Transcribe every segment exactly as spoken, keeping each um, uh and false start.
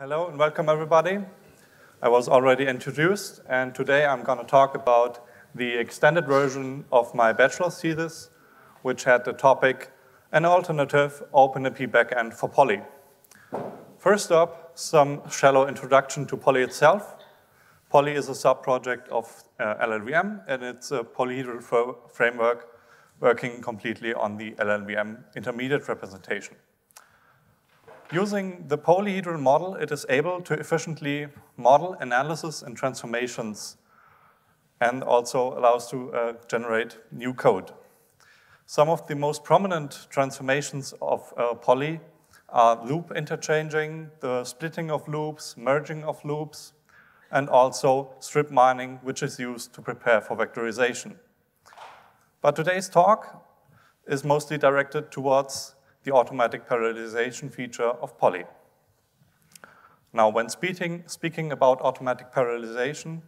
Hello and welcome everybody. I was already introduced, and today I'm going to talk about the extended version of my bachelor's thesis, which had the topic an alternative OpenMP backend for Polly. First up, some shallow introduction to Polly itself. Polly is a sub-project of uh, L L V M, and it's a polyhedral fr framework working completely on the L L V M intermediate representation. Using the polyhedral model, it is able to efficiently model analysis and transformations, and also allows to uh, generate new code. Some of the most prominent transformations of uh, Polly are loop interchanging, the splitting of loops, merging of loops, and also strip mining, which is used to prepare for vectorization. But today's talk is mostly directed towards the automatic parallelization feature of Polly. Now, when speaking, speaking about automatic parallelization,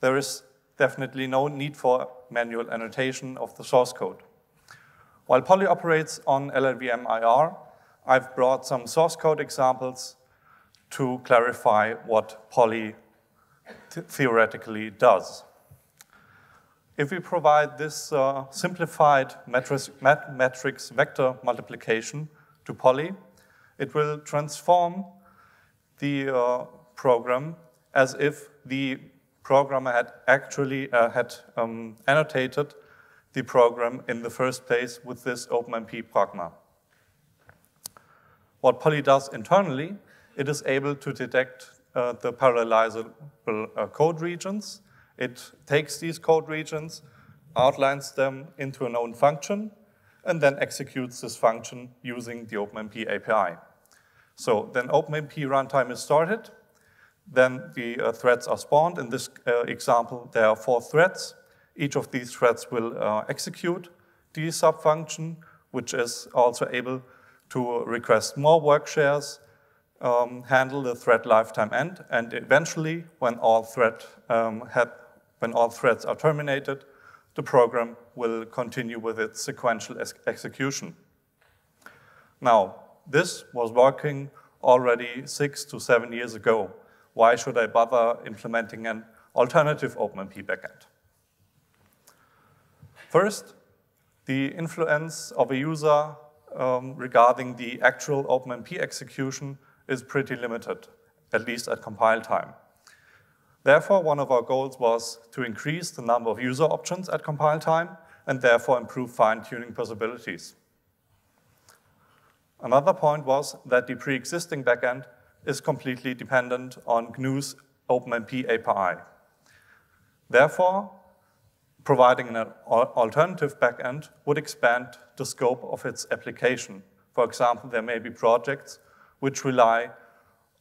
there is definitely no need for manual annotation of the source code. While Polly operates on L L V M I R, I've brought some source code examples to clarify what Polly theoretically does. If we provide this uh, simplified matrix, mat matrix vector multiplication to Polly, it will transform the uh, program as if the programmer had actually uh, had um, annotated the program in the first place with this OpenMP pragma. What Polly does internally, it is able to detect uh, the parallelizable uh, code regions. It takes these code regions, outlines them into a known function, and then executes this function using the OpenMP A P I. So then OpenMP runtime is started, then the uh, threads are spawned. In this uh, example, there are four threads. Each of these threads will uh, execute the subfunction, which is also able to request more work shares, Um, handle the thread lifetime end, and eventually, when all thread um, have, when all threads are terminated, the program will continue with its sequential ex execution. Now, this was working already six to seven years ago. Why should I bother implementing an alternative OpenMP backend? First, the influence of a user um, regarding the actual OpenMP execution is pretty limited, at least at compile time. Therefore, one of our goals was to increase the number of user options at compile time and therefore improve fine-tuning possibilities. Another point was that the pre-existing backend is completely dependent on G N U's OpenMP A P I. Therefore, providing an alternative backend would expand the scope of its application. For example, there may be projects which rely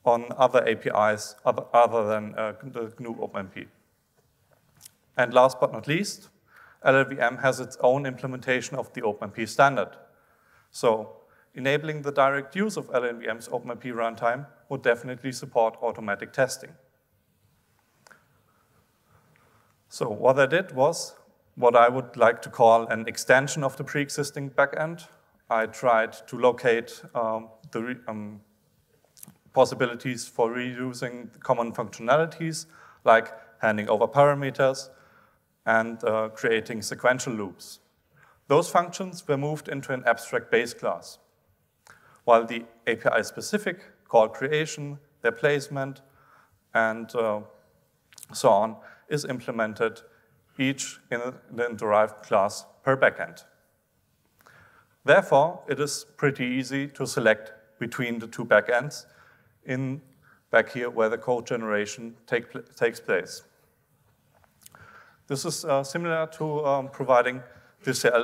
on other A P Is other, other than uh, the G N U OpenMP. And last but not least, L L V M has its own implementation of the OpenMP standard. So enabling the direct use of L L V M's OpenMP runtime would definitely support automatic testing. So what I did was what I would like to call an extension of the pre-existing backend. I tried to locate um, the re um, possibilities for reusing common functionalities, like handing over parameters and uh, creating sequential loops. Those functions were moved into an abstract base class, while the A P I-specific call creation, their placement, and uh, so on is implemented each in the derived class per backend. Therefore, it is pretty easy to select between the two backends in back here where the code generation take, takes place. This is uh, similar to um, providing this uh,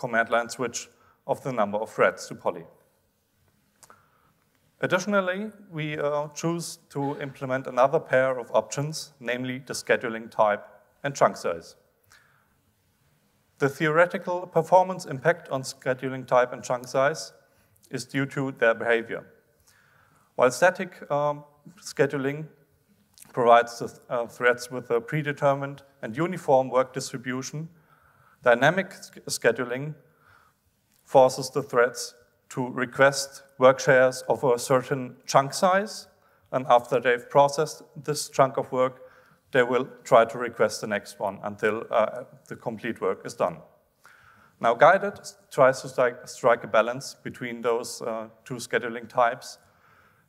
command line switch of the number of threads to Polly. Additionally, we uh, choose to implement another pair of options, namely the scheduling type and chunk size. The theoretical performance impact on scheduling type and chunk size is due to their behavior. While static um, scheduling provides the th uh, threads with a predetermined and uniform work distribution, dynamic scheduling forces the threads to request work shares of a certain chunk size and after they've processed this chunk of work, they will try to request the next one until uh, the complete work is done. Now, guided tries to strike, strike a balance between those uh, two scheduling types,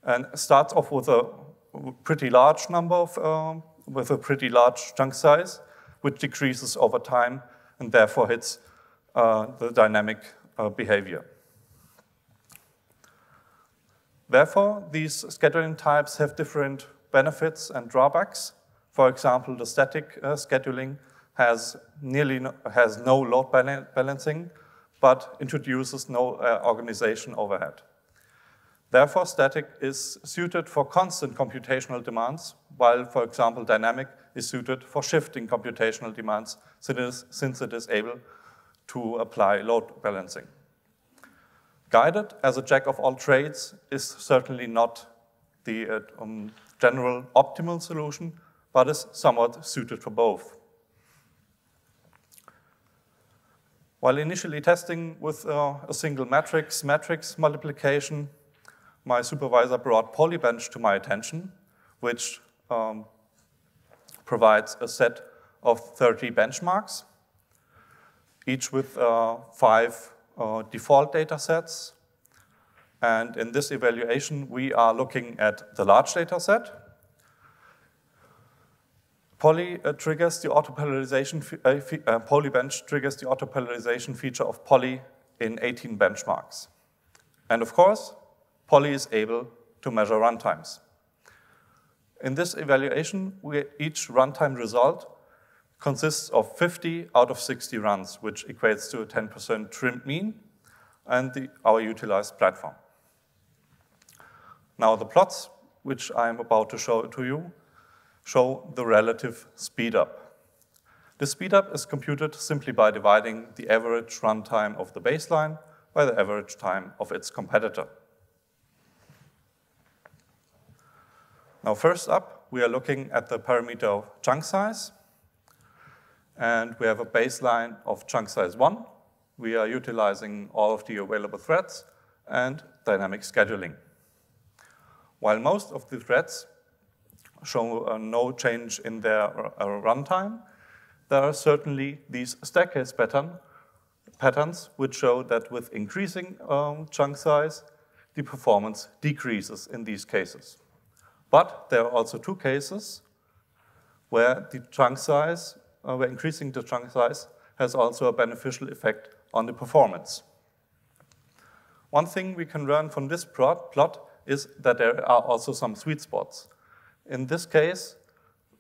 and starts off with a pretty large number of, um, with a pretty large chunk size, which decreases over time and therefore hits uh, the dynamic uh, behavior. Therefore, these scheduling types have different benefits and drawbacks. For example, the static uh, scheduling has nearly no, has no load balancing, but introduces no uh, organization overhead. Therefore, static is suited for constant computational demands, while, for example, dynamic is suited for shifting computational demands, since it is able to apply load balancing. Guided, as a jack of all trades, is certainly not the uh, um, general optimal solution, but is somewhat suited for both. While initially testing with uh, a single matrix, matrix multiplication, my supervisor brought PolyBench to my attention, which um, provides a set of thirty benchmarks, each with uh, five uh, default data sets. And in this evaluation, we are looking at the large data set. Polly uh, triggers the autoparallelization uh, uh, PolyBench triggers the autoparallelization feature of Polly in eighteen benchmarks, and of course, Polly is able to measure runtimes. In this evaluation, we, each runtime result consists of fifty out of sixty runs, which equates to a ten percent trimmed mean, and the, our utilized platform. Now, the plots which I am about to show to you show the relative speedup. The speedup is computed simply by dividing the average runtime of the baseline by the average time of its competitor. Now, first up, we are looking at the parameter of chunk size, and we have a baseline of chunk size one. We are utilizing all of the available threads and dynamic scheduling. While most of the threads show uh, no change in their uh, runtime, there are certainly these staircase pattern, patterns which show that with increasing um, chunk size, the performance decreases in these cases. But there are also two cases where the chunk size, uh, where increasing the chunk size has also a beneficial effect on the performance. One thing we can learn from this plot is that there are also some sweet spots. In this case,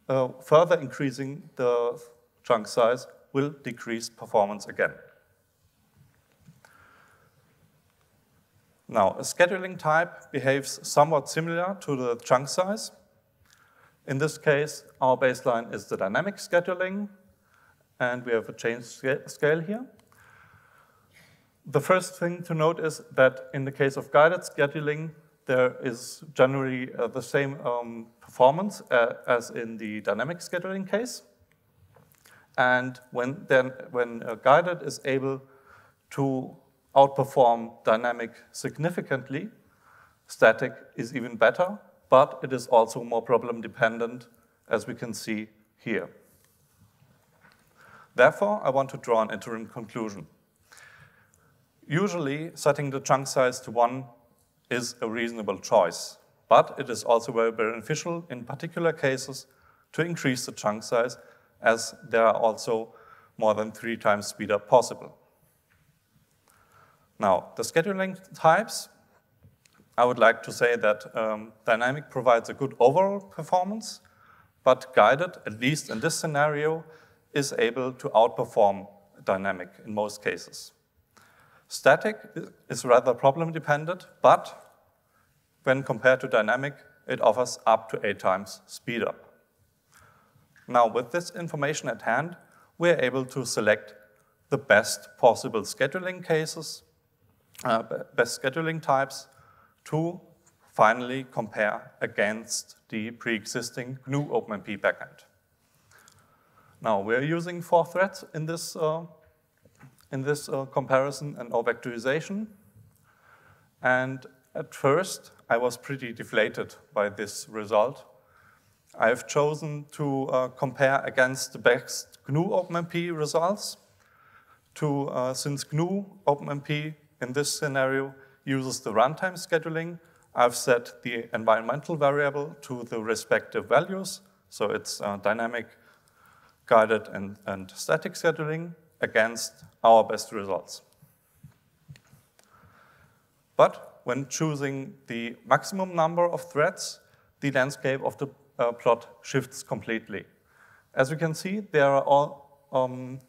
uh, further increasing the chunk size will decrease performance again. Now, a scheduling type behaves somewhat similar to the chunk size. In this case, our baseline is the dynamic scheduling, and we have a change scale here. The first thing to note is that in the case of guided scheduling, there is generally uh, the same um, performance uh, as in the dynamic scheduling case. And when, then, when uh, guided is able to outperform dynamic significantly, static is even better, but it is also more problem dependent, as we can see here. Therefore, I want to draw an interim conclusion. Usually, setting the chunk size to one is a reasonable choice, but it is also very beneficial in particular cases to increase the chunk size, as there are also more than three times speedup possible. Now, the scheduling types, I would like to say that um, dynamic provides a good overall performance, but guided, at least in this scenario, is able to outperform dynamic in most cases. Static is rather problem dependent, but when compared to dynamic, it offers up to eight times speed up. Now, with this information at hand, we are able to select the best possible scheduling cases, uh, best scheduling types, to finally compare against the pre-existing G N U OpenMP backend. Now, we are using four threads in this uh, in this uh, comparison and or vectorization. And At first, I was pretty deflated by this result. I have chosen to uh, compare against the best G N U OpenMP results to, uh, since G N U OpenMP in this scenario uses the runtime scheduling, I've set the environmental variable to the respective values, so it's uh, dynamic, guided, and, and static scheduling against our best results. But when choosing the maximum number of threads, the landscape of the uh, plot shifts completely. As you can see, there are, all, um,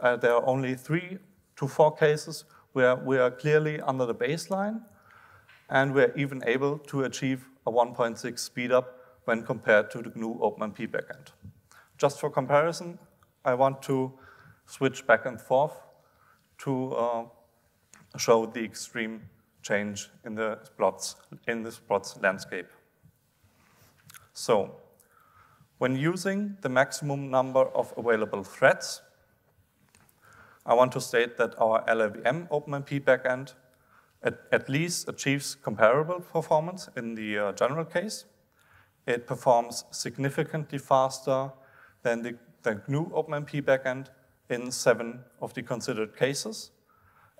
uh, there are only three to four cases where we are clearly under the baseline, and we're even able to achieve a one point six speedup when compared to the G N U OpenMP backend. Just for comparison, I want to switch back and forth to uh, show the extreme change in the plots, in this plot's landscape. So, when using the maximum number of available threads, I want to state that our L L V M OpenMP backend at, at least achieves comparable performance in the uh, general case. It performs significantly faster than the, the G N U OpenMP backend in seven of the considered cases,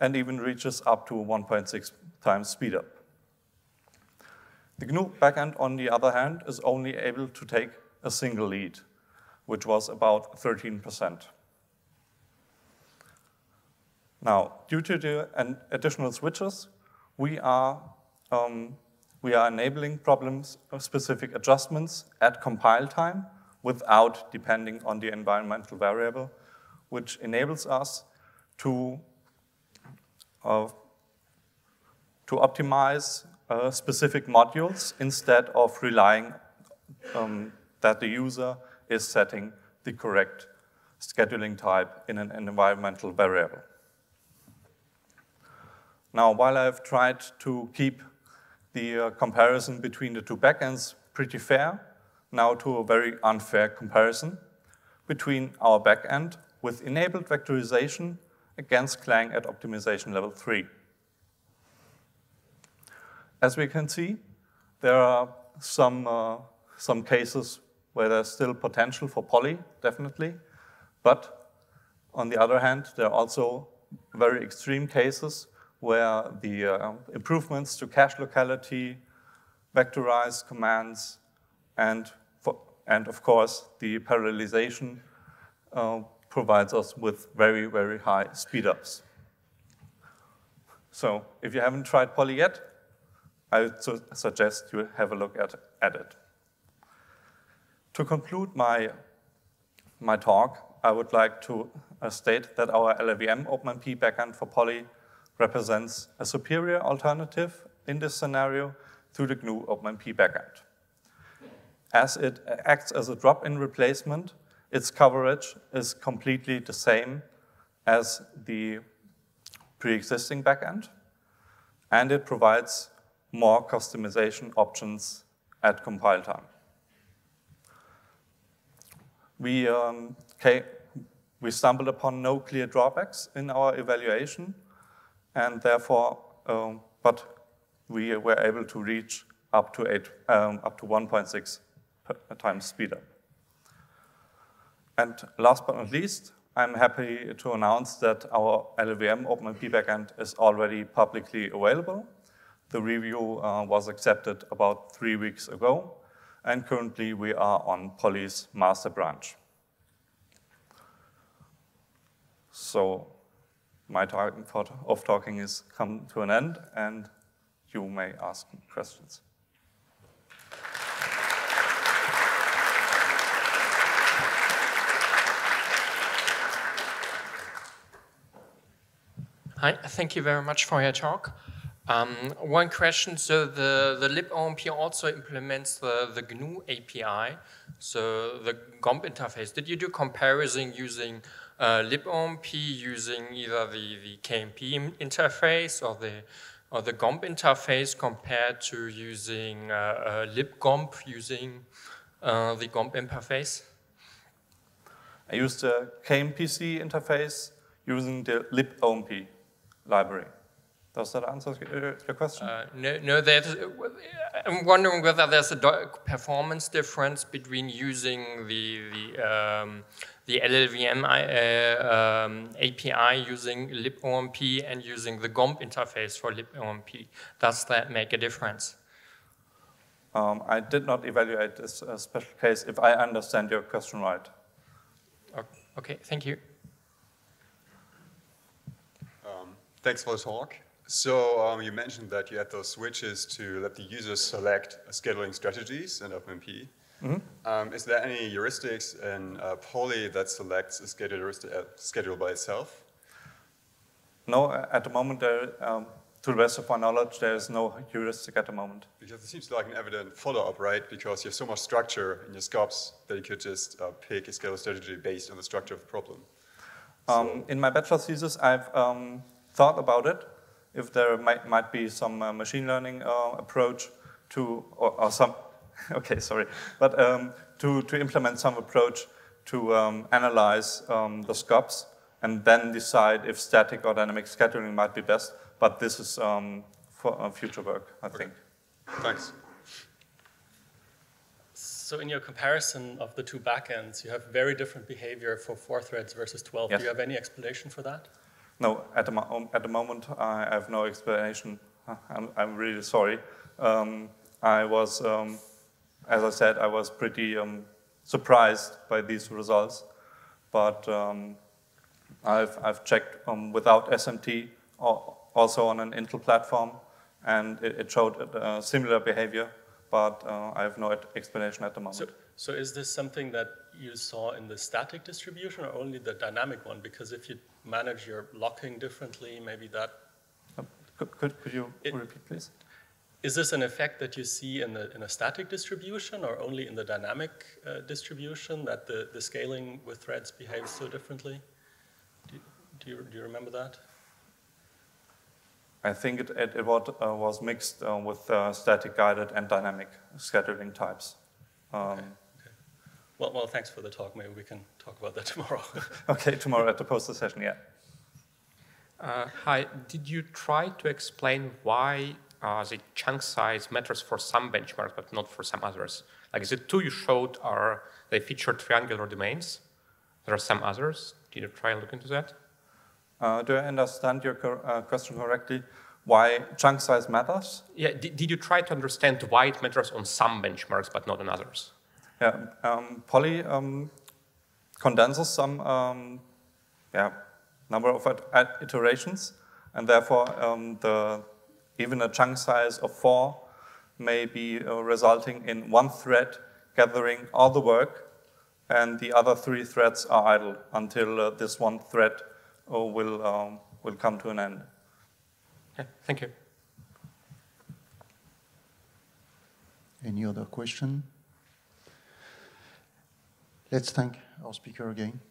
and even reaches up to one point six times speedup. The G N U backend, on the other hand, is only able to take a single lead, which was about thirteen percent. Now, due to the additional switches, we are, um, we are enabling problem-specific adjustments at compile time without depending on the environmental variable, which enables us to, uh, to optimize uh, specific modules instead of relying um, that the user is setting the correct scheduling type in an environmental variable. Now, while I've tried to keep the uh, comparison between the two backends pretty fair, now to a very unfair comparison between our backend with enabled vectorization against Clang at optimization level three. As we can see, there are some, uh, some cases where there's still potential for Polly, definitely, but on the other hand, there are also very extreme cases where the uh, improvements to cache locality, vectorized commands, and, for, and of course, the parallelization uh, provides us with very, very high speedups. So if you haven't tried Polly yet, I would su suggest you have a look at, at it. To conclude my, my talk, I would like to uh, state that our L L V M OpenMP backend for Polly represents a superior alternative in this scenario to the G N U OpenMP backend. As it acts as a drop-in replacement, its coverage is completely the same as the pre-existing backend, and it provides more customization options at compile time. We, um, we stumbled upon no clear drawbacks in our evaluation, and therefore, um, but we were able to reach up to eight, um, up to one point six times speedup. And last but not least, I'm happy to announce that our L L V M OpenMP backend is already publicly available. The review uh, was accepted about three weeks ago, and currently we are on Polly's master branch. So, my time of talking is come to an end, and you may ask questions. Hi, thank you very much for your talk. Um, one question, so the, the libomp also implements the, the G N U A P I, so the GOMP interface. Did you do comparison using uh, libomp, using either the, the K M P interface or the, or the GOMP interface compared to using uh, uh, libgomp, using uh, the GOMP interface? I used the K M P C interface using the libomp library. Does that answer your question? Uh, no, no that's, I'm wondering whether there's a performance difference between using the the, um, the L L V M uh, um, A P I using libomp and using the GOMP interface for libomp. Does that make a difference? Um, I did not evaluate this uh, special case, if I understand your question right. Okay, thank you. Um, thanks for the talk. So um, you mentioned that you had those switches to let the users select scheduling strategies in OpenMP. Mm-hmm. um, is there any heuristics in uh, Polly that selects a schedule, uh, schedule by itself? No, at the moment, there, um, to the best of my knowledge, there is no heuristic at the moment. Because it seems like an evident follow-up, right? Because you have so much structure in your scopes that you could just uh, pick a schedule strategy based on the structure of the problem. Um, so. In my bachelor's thesis, I've um, thought about it. If there might, might be some uh, machine learning uh, approach to, or, or some, okay, sorry, but um, to, to implement some approach to um, analyze um, the scopes and then decide if static or dynamic scheduling might be best, but this is um, for uh, future work, I okay. think. Thanks. So in your comparison of the two backends, you have very different behavior for four threads versus twelve. Yes. Do you have any explanation for that? No, at the, mo at the moment I have no explanation. I'm, I'm really sorry. Um, I was, um, as I said, I was pretty um, surprised by these results. But um, I've, I've checked um, without S M T, also on an Intel platform, and it, it showed uh, similar behavior. But uh, I have no explanation at the moment. So, so is this something that you saw in the static distribution or only the dynamic one? Because if you manage your locking differently, maybe that... Could, could, could you it, repeat, please? Is this an effect that you see in, the, in a static distribution or only in the dynamic uh, distribution, that the, the scaling with threads behaves so differently? Do, do, you, do you remember that? I think it, it, it was, uh, was mixed uh, with uh, static guided and dynamic scheduling types. Um, okay. Okay. Well, well, thanks for the talk. Maybe we can talk about that tomorrow. Okay, tomorrow at the poster session, yeah. Uh, hi, did you try to explain why uh, the chunk size matters for some benchmarks but not for some others? Like the two you showed, are they feature triangular domains? There are some others. Did you try and look into that? Uh, do I understand your uh, question correctly? Why chunk size matters? Yeah, did, did you try to understand why it matters on some benchmarks but not on others? Yeah, um, Polly um, condenses some um, yeah, number of iterations, and therefore um, the, even a chunk size of four may be uh, resulting in one thread gathering all the work, and the other three threads are idle until uh, this one thread or will um, will come to an end. Okay, thank you. Any other question? Let's thank our speaker again.